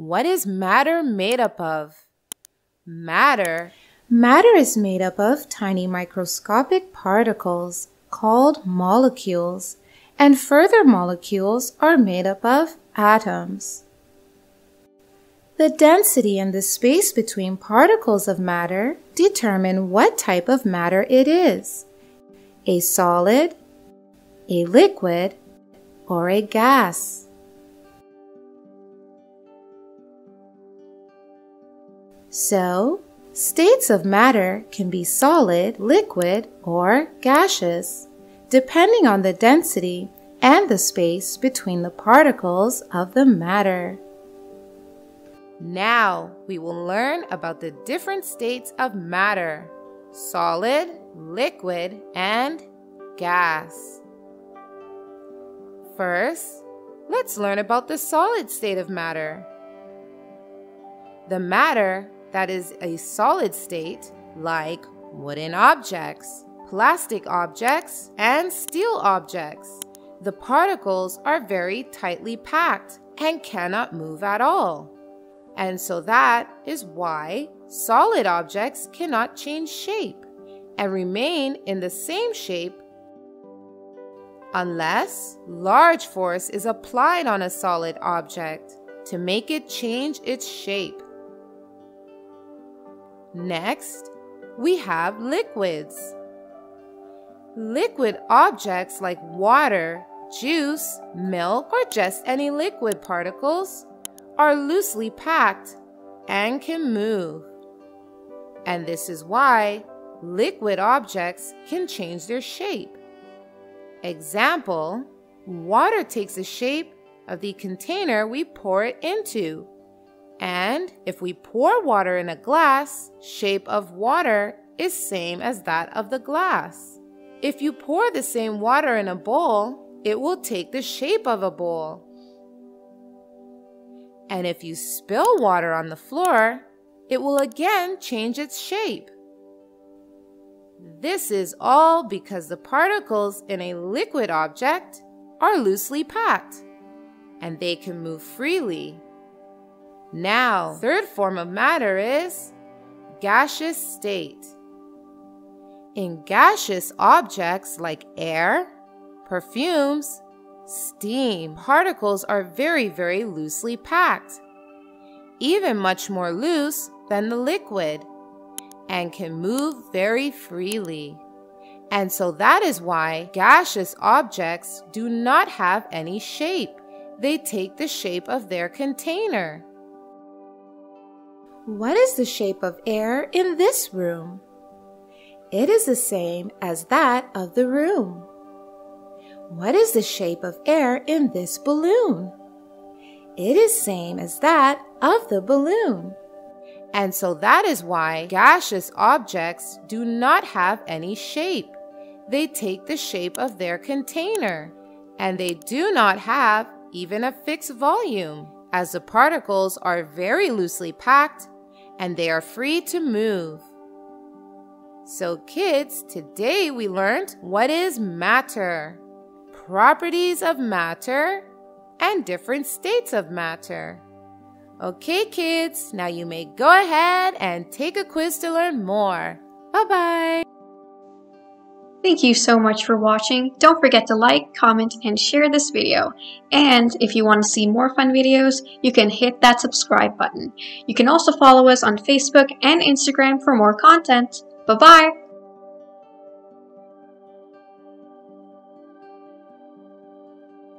What is matter made up of? Matter is made up of tiny microscopic particles called molecules, and further molecules are made up of atoms. The density and the space between particles of matter determine what type of matter it is: a solid, a liquid, or a gas. So, states of matter can be solid, liquid, or gaseous, depending on the density and the space between the particles of the matter. Now we will learn about the different states of matter: solid, liquid, and gas. First, let's learn about the solid state of matter. The matter that is a solid state, like wooden objects, plastic objects, and steel objects. The particles are very tightly packed and cannot move at all. And so that is why solid objects cannot change shape and remain in the same shape unless large force is applied on a solid object to make it change its shape. Next, we have liquids. Liquid objects like water, juice, milk, or just any liquid particles are loosely packed and can move. And this is why liquid objects can change their shape. Example, water takes the shape of the container we pour it into. And if we pour water in a glass, shape of water is same as that of the glass. If you pour the same water in a bowl, it will take the shape of a bowl. And if you spill water on the floor, it will again change its shape. This is all because the particles in a liquid object are loosely packed, and they can move freely. Now, third form of matter is gaseous state. In gaseous objects like air, perfumes, steam, particles are very loosely packed, even much more loose than the liquid, and can move very freely. And so that is why gaseous objects do not have any shape. They take the shape of their container. What is the shape of air in this room? It is the same as that of the room. What is the shape of air in this balloon? It is same as that of the balloon. And so that is why gaseous objects do not have any shape. They take the shape of their container, and they do not have even a fixed volume, as the particles are very loosely packed and they are free to move. So kids, today we learned what is matter, properties of matter, and different states of matter. Okay kids, now you may go ahead and take a quiz to learn more. Bye-bye! Thank you so much for watching. Don't forget to like, comment, and share this video. And if you want to see more fun videos, you can hit that subscribe button. You can also follow us on Facebook and Instagram for more content. Bye-bye!